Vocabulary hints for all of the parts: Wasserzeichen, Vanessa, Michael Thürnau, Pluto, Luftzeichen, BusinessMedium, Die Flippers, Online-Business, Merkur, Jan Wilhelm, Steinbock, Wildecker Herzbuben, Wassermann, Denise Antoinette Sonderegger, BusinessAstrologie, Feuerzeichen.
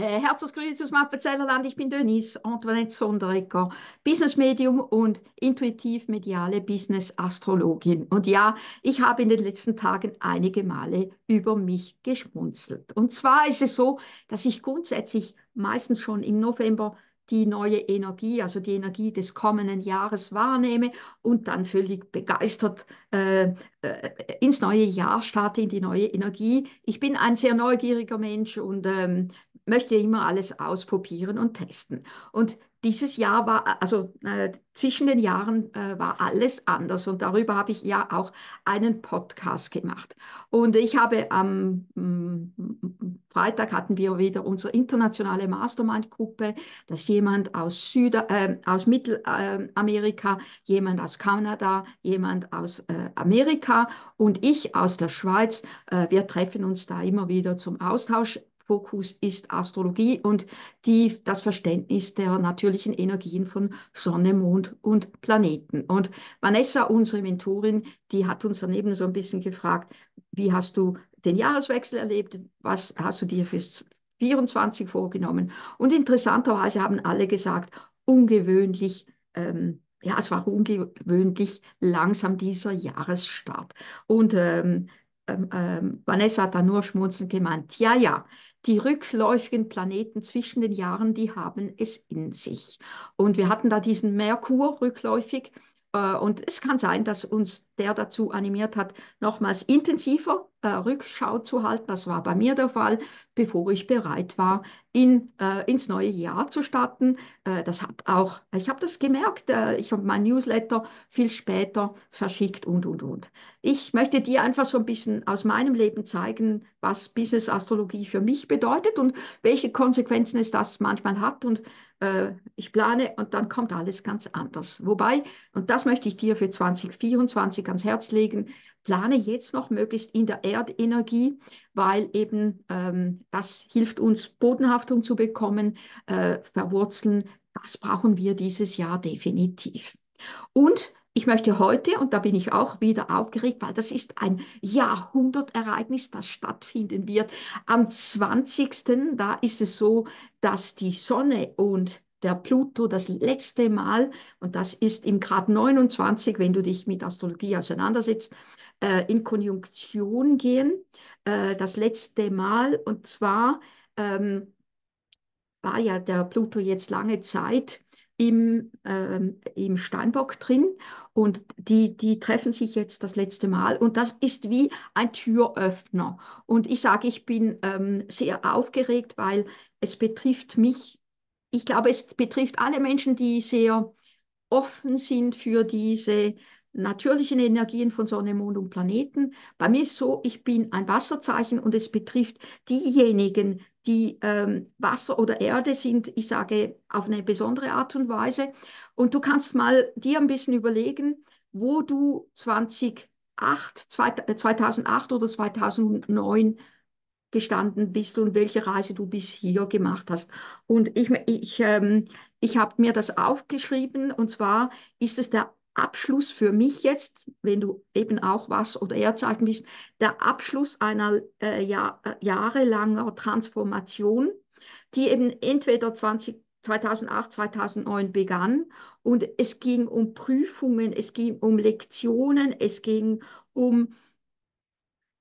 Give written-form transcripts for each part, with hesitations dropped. Herzensgrüße aus dem Appenzellerland, ich bin Denise Antoinette Sonderegger, Businessmedium und intuitiv-mediale Businessastrologin. Und ja, ich habe in den letzten Tagen einige Male über mich geschmunzelt. Und zwar ist es so, dass ich grundsätzlich meistens schon im November die neue Energie, also die Energie des kommenden Jahres wahrnehme und dann völlig begeistert ins neue Jahr starte, in die neue Energie. Ich bin ein sehr neugieriger Mensch und möchte immer alles ausprobieren und testen. Und dieses Jahr war, also zwischen den Jahren war alles anders und darüber habe ich ja auch einen Podcast gemacht. Und ich habe am Freitag hatten wir wieder unsere internationale Mastermind-Gruppe, dass jemand aus aus Mittelamerika, jemand aus Kanada, jemand aus Amerika und ich aus der Schweiz, wir treffen uns da immer wieder zum Austausch. Fokus ist Astrologie und das Verständnis der natürlichen Energien von Sonne, Mond und Planeten. Und Vanessa, unsere Mentorin, die hat uns daneben so ein bisschen gefragt, wie hast du den Jahreswechsel erlebt, was hast du dir fürs 24 vorgenommen? Und interessanterweise haben alle gesagt, ungewöhnlich, ja, es war ungewöhnlich langsam dieser Jahresstart. Und Vanessa hat da nur schmunzelnd gemeint, ja, ja, die rückläufigen Planeten zwischen den Jahren, die haben es in sich. Und wir hatten da diesen Merkur rückläufig und es kann sein, dass uns der dazu animiert hat, nochmals intensiver Rückschau zu halten. Das war bei mir der Fall, bevor ich bereit war, ins neue Jahr zu starten. Das hat auch, ich habe das gemerkt, ich habe mein Newsletter viel später verschickt und. Ich möchte dir einfach so ein bisschen aus meinem Leben zeigen, was Business-Astrologie für mich bedeutet und welche Konsequenzen es das manchmal hat. Und ich plane und dann kommt alles ganz anders. Wobei, und das möchte ich dir für 2024 ans Herz legen, plane jetzt noch möglichst in der Erdenergie, weil eben das hilft uns, Bodenhaftung zu bekommen, verwurzeln. Das brauchen wir dieses Jahr definitiv. Und ich möchte heute, und da bin ich auch wieder aufgeregt, weil das ist ein Jahrhundertereignis, das stattfinden wird. Am 20. da ist es so, dass die Sonne und der Pluto das letzte Mal, und das ist im Grad 29, wenn du dich mit Astrologie auseinandersetzt, in Konjunktion gehen. Das letzte Mal, und zwar war ja der Pluto jetzt lange Zeit im Steinbock drin und die treffen sich jetzt das letzte Mal und das ist wie ein Türöffner. Und ich sage, ich bin sehr aufgeregt, weil es betrifft mich, ich glaube, es betrifft alle Menschen, die sehr offen sind für diese natürlichen Energien von Sonne, Mond und Planeten. Bei mir ist so, ich bin ein Wasserzeichen und es betrifft diejenigen, die Wasser oder Erde sind, ich sage, auf eine besondere Art und Weise. Und du kannst mal dir ein bisschen überlegen, wo du 2008 oder 2009 gestanden bist und welche Reise du bis hier gemacht hast. Und ich habe mir das aufgeschrieben, und zwar ist es der Abschluss für mich jetzt, wenn du eben auch Wasser- oder Erdzeichen bist, der Abschluss einer jahrelanger Transformation, die eben entweder 2008, 2009 begann, und es ging um Prüfungen, es ging um Lektionen, es ging um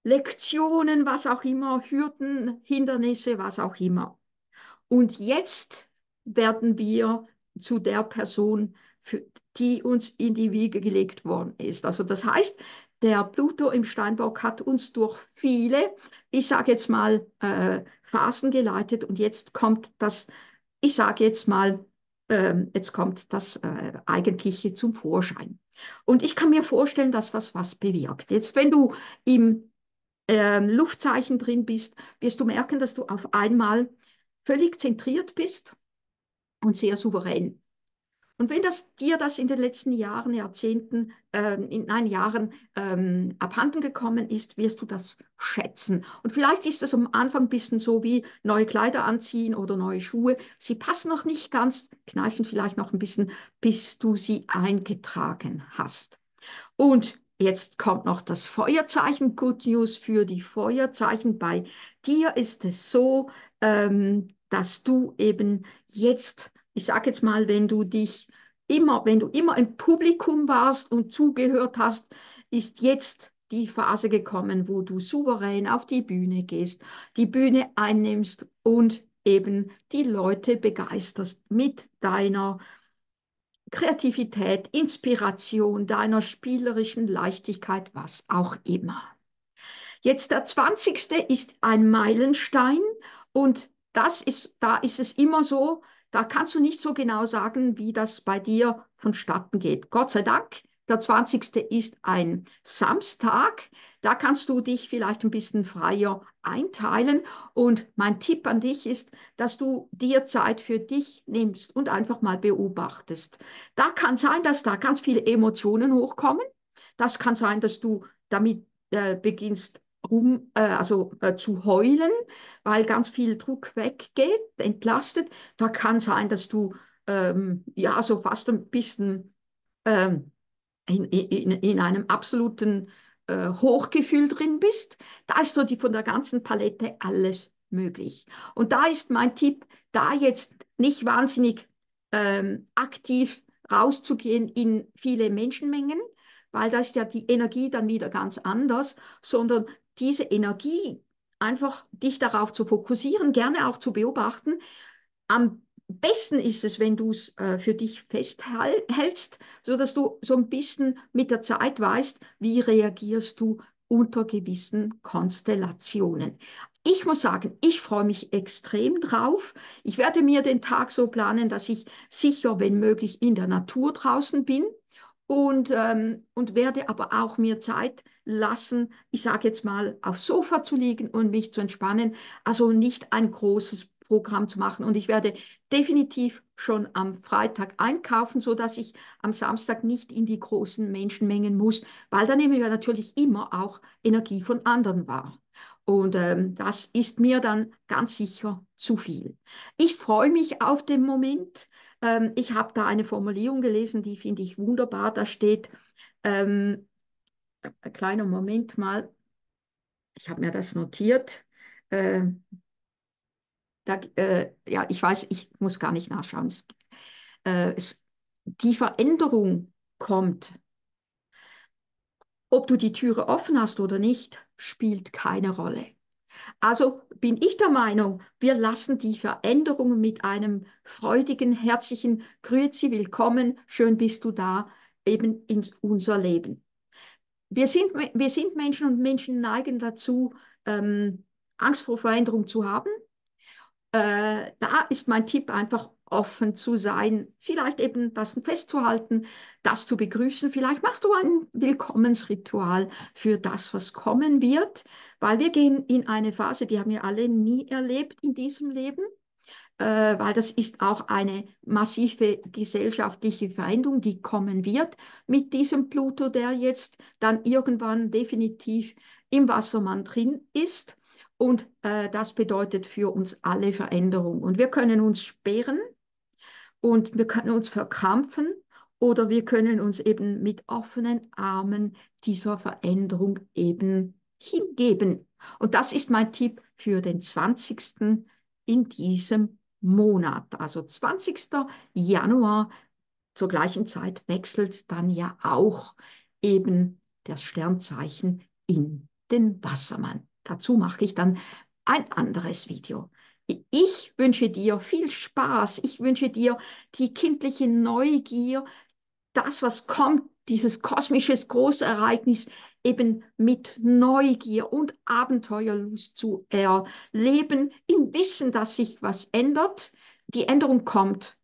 Lektionen, was auch immer, Hürden, Hindernisse, was auch immer. Und jetzt werden wir zu der Person, die uns in die Wiege gelegt worden ist. Also das heißt, der Pluto im Steinbock hat uns durch viele, ich sage jetzt mal, Phasen geleitet, und jetzt kommt das, ich sage jetzt mal, jetzt kommt das Eigentliche zum Vorschein. Und ich kann mir vorstellen, dass das was bewirkt. Jetzt, wenn du im Luftzeichen drin bist, wirst du merken, dass du auf einmal völlig zentriert bist und sehr souverän. Und wenn dir das in den letzten Jahren, Jahrzehnten, Jahren abhanden gekommen ist, wirst du das schätzen. Und vielleicht ist das am Anfang ein bisschen so wie neue Kleider anziehen oder neue Schuhe. Sie passen noch nicht ganz, kneifen vielleicht noch ein bisschen, bis du sie eingetragen hast. Und Jetzt kommt noch das Feuerzeichen. Good News für die Feuerzeichen. Bei dir ist es so, dass du eben jetzt, ich sage jetzt mal, wenn du immer im Publikum warst und zugehört hast, ist jetzt die Phase gekommen, wo du souverän auf die Bühne gehst, die Bühne einnimmst und eben die Leute begeisterst mit deiner Kreativität, Inspiration, deiner spielerischen Leichtigkeit, was auch immer. Jetzt der 20. ist ein Meilenstein und da ist es immer so, da kannst du nicht so genau sagen, wie das bei dir vonstatten geht. Gott sei Dank, der 20. ist ein Samstag, da kannst du dich vielleicht ein bisschen freier einteilen und mein Tipp an dich ist, dass du dir Zeit für dich nimmst und einfach mal beobachtest. Da kann sein, dass da ganz viele Emotionen hochkommen, das kann sein, dass du damit beginnst zu heulen, weil ganz viel Druck weggeht, entlastet, da kann sein, dass du so fast ein bisschen in einem absoluten Hochgefühl drin bist. Da ist so von der ganzen Palette alles möglich. Und da ist mein Tipp, da jetzt nicht wahnsinnig aktiv rauszugehen in viele Menschenmengen, weil da ist ja die Energie dann wieder ganz anders, sondern diese Energie, einfach dich darauf zu fokussieren, gerne auch zu beobachten. Am besten ist es, wenn du es für dich festhältst, sodass du so ein bisschen mit der Zeit weißt, wie reagierst du unter gewissen Konstellationen. Ich muss sagen, ich freue mich extrem drauf. Ich werde mir den Tag so planen, dass ich sicher, wenn möglich, in der Natur draußen bin und werde aber auch mir Zeit lassen, ich sage jetzt mal, aufs Sofa zu liegen und mich zu entspannen. Also nicht ein großes Programm zu machen. Und ich werde definitiv schon am Freitag einkaufen, sodass ich am Samstag nicht in die großen Menschenmengen muss, weil da nehmen wir natürlich immer auch Energie von anderen wahr. Und das ist mir dann ganz sicher zu viel. Ich freue mich auf den Moment. Ich habe da eine Formulierung gelesen, die finde ich wunderbar. Da steht, ein kleiner Moment mal, ich habe mir das notiert, ich weiß, ich muss gar nicht nachschauen. Die Veränderung kommt. Ob du die Türe offen hast oder nicht, spielt keine Rolle. Also bin ich der Meinung, wir lassen die Veränderung mit einem freudigen, herzlichen Grüezi, willkommen, schön bist du da, eben in unser Leben. Wir sind Menschen und Menschen neigen dazu, Angst vor Veränderung zu haben. Da ist mein Tipp einfach offen zu sein, vielleicht eben das festzuhalten, das zu begrüßen. Vielleicht machst du ein Willkommensritual für das, was kommen wird, weil wir gehen in eine Phase, die haben wir alle nie erlebt in diesem Leben, weil das ist auch eine massive gesellschaftliche Veränderung, die kommen wird mit diesem Pluto, der jetzt dann irgendwann definitiv im Wassermann drin ist. Und das bedeutet für uns alle Veränderung. Und wir können uns sperren und wir können uns verkrampfen oder wir können uns eben mit offenen Armen dieser Veränderung eben hingeben. Und das ist mein Tipp für den 20. in diesem Monat. Also 20. Januar, zur gleichen Zeit wechselt dann ja auch eben das Sternzeichen in den Wassermann. Dazu mache ich dann ein anderes Video. Ich wünsche dir viel Spaß. Ich wünsche dir die kindliche Neugier, das, was kommt, dieses kosmische Großereignis eben mit Neugier und Abenteuerlust zu erleben, im Wissen, dass sich was ändert. Die Änderung kommt.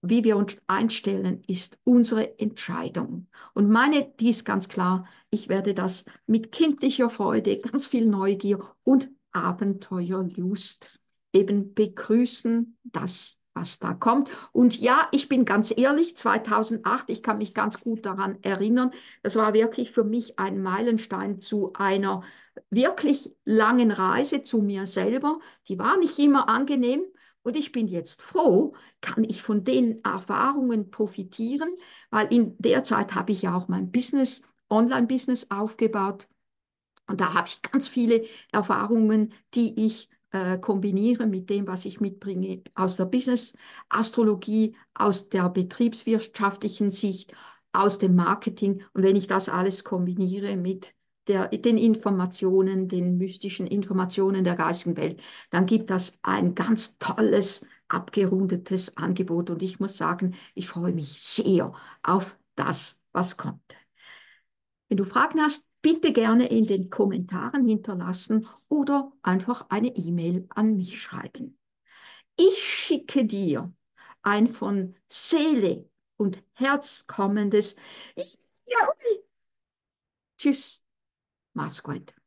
Wie wir uns einstellen, ist unsere Entscheidung. Und meine, die ist ganz klar, ich werde das mit kindlicher Freude, ganz viel Neugier und Abenteuerlust eben begrüßen, das, was da kommt. Und ja, ich bin ganz ehrlich, 2008, ich kann mich ganz gut daran erinnern, das war wirklich für mich ein Meilenstein zu einer wirklich langen Reise zu mir selber. Die war nicht immer angenehm. Und ich bin jetzt froh, kann ich von den Erfahrungen profitieren, weil in der Zeit habe ich ja auch mein Business Online-Business aufgebaut. Und da habe ich ganz viele Erfahrungen, die ich kombiniere mit dem, was ich mitbringe aus der Business-Astrologie, aus der betriebswirtschaftlichen Sicht, aus dem Marketing. Und wenn ich das alles kombiniere mit den Informationen, den mystischen Informationen der geistigen Welt, dann gibt das ein ganz tolles, abgerundetes Angebot. Und ich muss sagen, ich freue mich sehr auf das, was kommt. Wenn du Fragen hast, bitte gerne in den Kommentaren hinterlassen oder einfach eine E-Mail an mich schreiben. Ich schicke dir ein von Seele und Herz kommendes Tschüss, mach's gut.